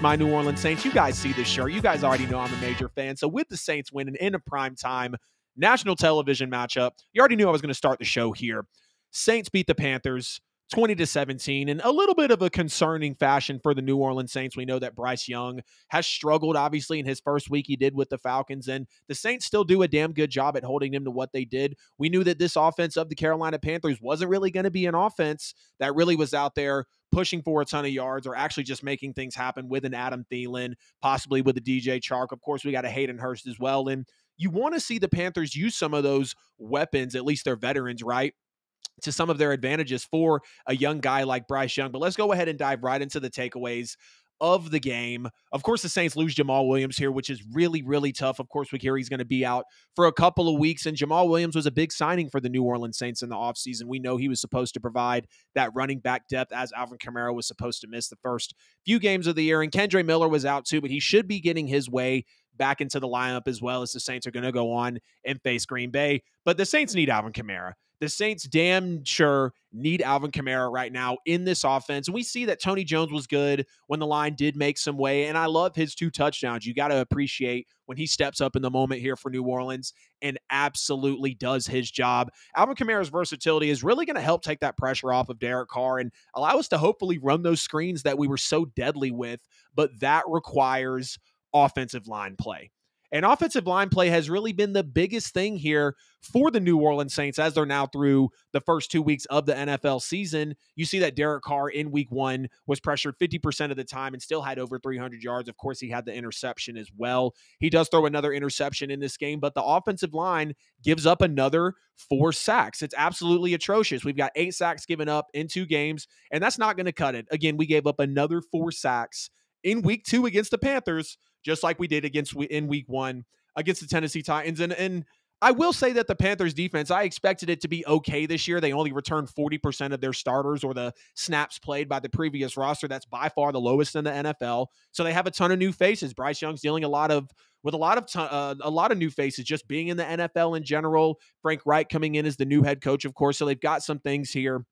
my New Orleans Saints. You guys see this shirt. You guys already know I'm a major fan. So with the Saints winning in a primetime national television matchup, you already knew I was going to start the show here. Saints beat the Panthers 20-17 in a little bit of a concerning fashion for the New Orleans Saints. We know that Bryce Young has struggled, obviously, in his first week he did with the Falcons, and the Saints still do a damn good job at holding them to what they did. We knew that this offense of the Carolina Panthers wasn't really going to be an offense that really was out there pushing for a ton of yards or actually just making things happen with an Adam Thielen, possibly with a DJ Chark. Of course, we got a Hayden Hurst as well, and you want to see the Panthers use some of those weapons, at least their veterans, right, to some of their advantages for a young guy like Bryce Young. But let's go ahead and dive right into the takeaways of the game. Of course, the Saints lose Jamal Williams here, which is really, really tough. Of course, we hear he's going to be out for a couple of weeks, and Jamal Williams was a big signing for the New Orleans Saints in the offseason. We know he was supposed to provide that running back depth as Alvin Kamara was supposed to miss the first few games of the year, and Kendre Miller was out too, but he should be getting his way back into the lineup as well as the Saints are going to go on and face Green Bay. But the Saints need Alvin Kamara. The Saints damn sure need Alvin Kamara right now in this offense. And we see that Tony Jones was good when the line did make some way. And I love his 2 touchdowns. You got to appreciate when he steps up in the moment here for New Orleans and absolutely does his job. Alvin Kamara's versatility is really going to help take that pressure off of Derek Carr and allow us to hopefully run those screens that we were so deadly with. But that requires offensive line play. And offensive line play has really been the biggest thing here for the New Orleans Saints as they're now through the first 2 weeks of the NFL season. You see that Derek Carr in week 1 was pressured 50% of the time and still had over 300 yards. Of course, he had the interception as well. He does throw another interception in this game, but the offensive line gives up another 4 sacks. It's absolutely atrocious. We've got 8 sacks given up in 2 games, and that's not going to cut it. Again, we gave up another 4 sacks in week 2 against the Panthers, just like we did in week 1 against the Tennessee Titans. And I will say that the Panthers defense, I expected it to be okay this year. They only returned 40% of their starters or the snaps played by the previous roster. That's by far the lowest in the NFL. So they have a ton of new faces. Bryce Young's dealing with a lot of new faces, just being in the NFL in general. Frank Reich coming in as the new head coach, of course. So they've got some things here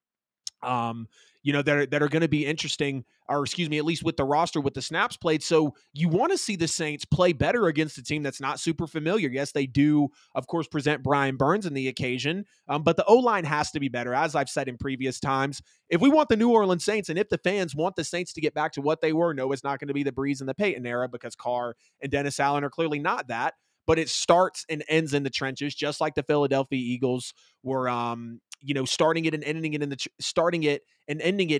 that are going to be interesting, or excuse me, at least with the roster, with the snaps played. So you want to see the Saints play better against a team that's not super familiar. Yes, they do, of course, present Brian Burns in the occasion, but the O-line has to be better, as I've said in previous times. If we want the New Orleans Saints, and if the fans want the Saints to get back to what they were, no, it's not going to be the Brees and the Peyton era, because Carr and Dennis Allen are clearly not that, but it starts and ends in the trenches, just like the Philadelphia Eagles were, starting it and ending it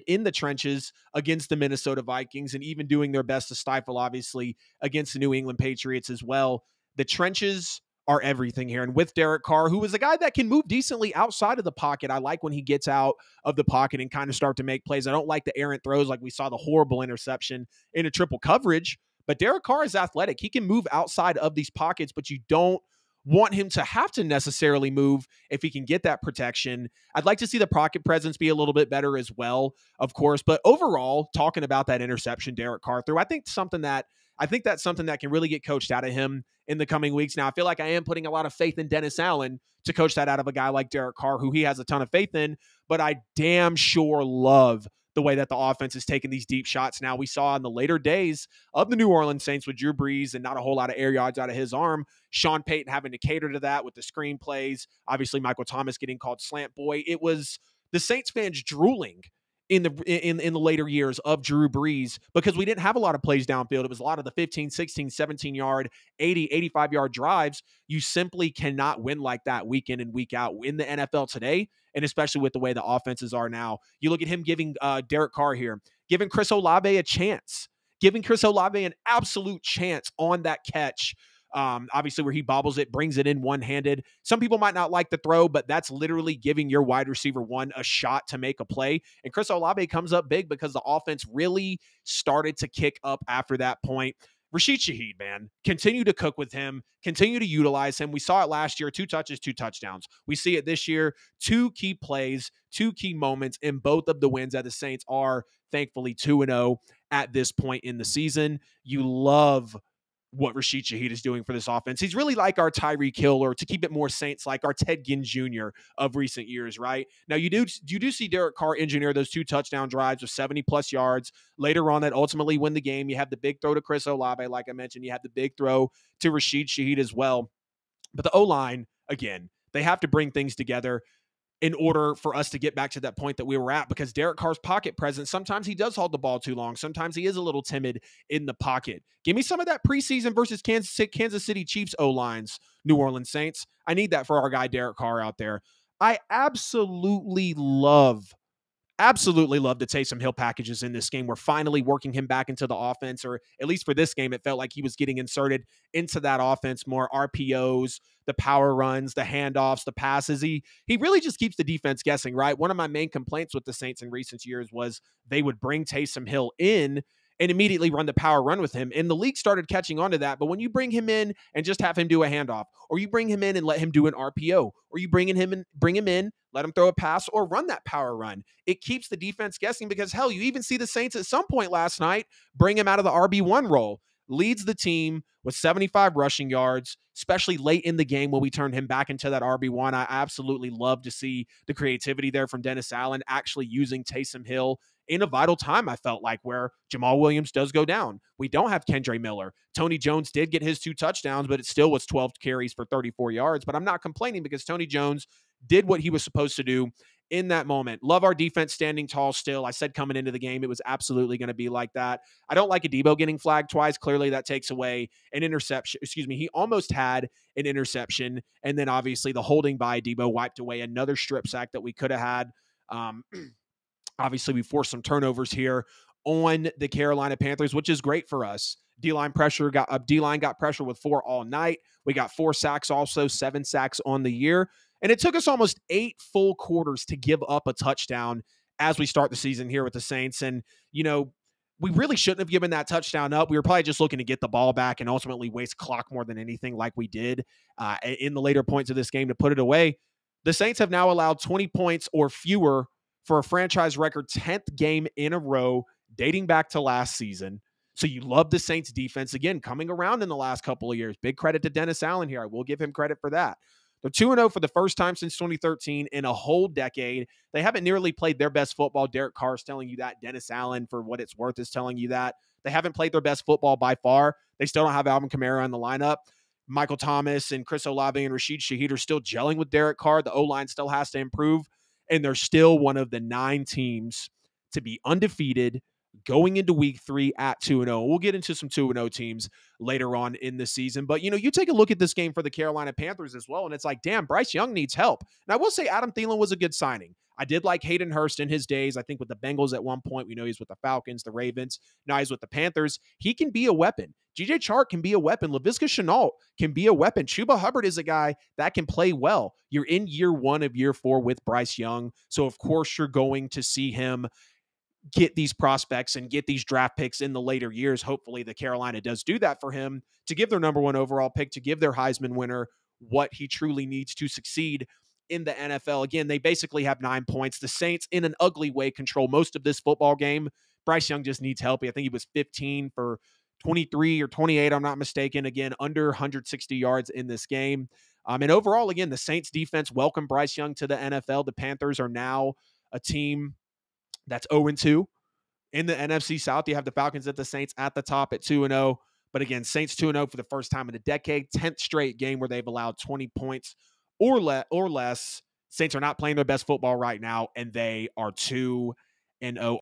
in the trenches against the Minnesota Vikings, and even doing their best to stifle, obviously, against the New England Patriots as well. The trenches are everything here. And with Derek Carr, who is a guy that can move decently outside of the pocket, I like when he gets out of the pocket and kind of start to make plays. I don't like the errant throws, like we saw the horrible interception in a triple coverage, but Derek Carr is athletic. He can move outside of these pockets, but you don't want him to have to necessarily move if he can get that protection. I'd like to see the pocket presence be a little bit better as well, of course. But overall, talking about that interception Derek Carr threw, I think that's something that can really get coached out of him in the coming weeks. Now, I feel like I am putting a lot of faith in Dennis Allen to coach that out of a guy like Derek Carr, who he has a ton of faith in, but I damn sure love the way that the offense is taking these deep shots. Now, we saw in the later days of the New Orleans Saints with Drew Brees and not a whole lot of air yards out of his arm, Sean Payton having to cater to that with the screen plays, obviously Michael Thomas getting called slant boy. It was the Saints fans drooling in the later years of Drew Brees, because we didn't have a lot of plays downfield. It was a lot of the 15, 16, 17-yard, 80, 85-yard drives. You simply cannot win like that week in and week out in the NFL today, and especially with the way the offenses are now. You look at him giving Derek Carr here, giving Chris Olave a chance, giving Chris Olave an absolute chance on that catch. Obviously where he bobbles it, brings it in one-handed. Some people might not like the throw, but that's literally giving your wide receiver one a shot to make a play. And Chris Olave comes up big because the offense really started to kick up after that point. Rashid Shaheed, man, continue to cook with him, continue to utilize him. We saw it last year, 2 touches, 2 touchdowns. We see it this year, 2 key plays, 2 key moments in both of the wins that the Saints are thankfully 2-0 at this point in the season. You love what Rashid Shaheed is doing for this offense. He's really like our Tyreek Hill, or to keep it more Saints, like our Ted Ginn Jr. of recent years, right? Now, you do see Derek Carr engineer those two touchdown drives of 70-plus yards later on that ultimately win the game. You have the big throw to Chris Olave, like I mentioned. You have the big throw to Rashid Shaheed as well. But the O-line, again, they have to bring things together in order for us to get back to that point that we were at, because Derek Carr's pocket presence, sometimes he does hold the ball too long. Sometimes he is a little timid in the pocket. Give me some of that preseason versus Kansas City Chiefs O-lines, New Orleans Saints. I need that for our guy Derek Carr out there. I absolutely love the Taysom Hill packages in this game. We're finally working him back into the offense, or at least for this game, it felt like he was getting inserted into that offense more. RPOs, the power runs, the handoffs, the passes. He really just keeps the defense guessing, right? One of my main complaints with the Saints in recent years was they would bring Taysom Hill in and immediately run the power run with him. And the league started catching on to that. But when you bring him in and just have him do a handoff, or you bring him in and let him do an RPO, or you bring him in, let him throw a pass or run that power run, it keeps the defense guessing. Because, hell, you even see the Saints at some point last night bring him out of the RB1 role. Leads the team with 75 rushing yards, especially late in the game when we turned him back into that RB1. I absolutely love to see the creativity there from Dennis Allen, actually using Taysom Hill in a vital time, I felt like, where Jamal Williams does go down. We don't have Kendre Miller. Tony Jones did get his two touchdowns, but it still was 12 carries for 34 yards. But I'm not complaining, because Tony Jones did what he was supposed to do in that moment. Love our defense standing tall still. I said coming into the game, it was absolutely going to be like that. I don't like Adebo getting flagged twice. Clearly that takes away an interception. Excuse me. He almost had an interception. And then obviously the holding by Adebo wiped away another strip sack that we could have had. Obviously we forced some turnovers here on the Carolina Panthers, which is great for us. D-line got pressure with 4 all night. We got 4 sacks also, 7 sacks on the year. And it took us almost 8 full quarters to give up a touchdown as we start the season here with the Saints. And, you know, we really shouldn't have given that touchdown up. We were probably just looking to get the ball back and ultimately waste clock more than anything, like we did in the later points of this game to put it away. The Saints have now allowed 20 points or fewer for a franchise record 10th game in a row dating back to last season. So you love the Saints defense, again, coming around in the last couple of years. Big credit to Dennis Allen here. I will give him credit for that. They're 2-0 for the first time since 2013 in a whole decade. They haven't nearly played their best football. Derek Carr is telling you that. Dennis Allen, for what it's worth, is telling you that. They haven't played their best football by far. They still don't have Alvin Kamara in the lineup. Michael Thomas and Chris Olave and Rashid Shaheed are still gelling with Derek Carr. The O-line still has to improve, and they're still one of the 9 teams to be undefeated going into week 3 at 2-0. We'll get into some 2-0 teams later on in the season. But, you know, you take a look at this game for the Carolina Panthers as well, and it's like, damn, Bryce Young needs help. And I will say Adam Thielen was a good signing. I did like Hayden Hurst in his days, I think, with the Bengals at one point. We know he's with the Falcons, the Ravens. Now he's with the Panthers. He can be a weapon. DJ Chark can be a weapon. LaVisca Chenault can be a weapon. Chuba Hubbard is a guy that can play well. You're in year 1 of year 4 with Bryce Young, so of course you're going to see him get these prospects and get these draft picks in the later years. Hopefully the Carolina does do that for him, to give their number 1 overall pick, to give their Heisman winner what he truly needs to succeed in the NFL. Again, they basically have 9 points. The Saints, in an ugly way, control most of this football game. Bryce Young just needs help. I think he was 15 for 23 or 28, I'm not mistaken. Again, under 160 yards in this game. And overall, again, the Saints defense welcomed Bryce Young to the NFL. The Panthers are now a team that's 0-2. In the NFC South, you have the Falcons at the Saints at the top at 2-0. But again, Saints 2-0 for the first time in a decade. 10th straight game where they've allowed 20 points or less. Saints are not playing their best football right now, and they are 2-0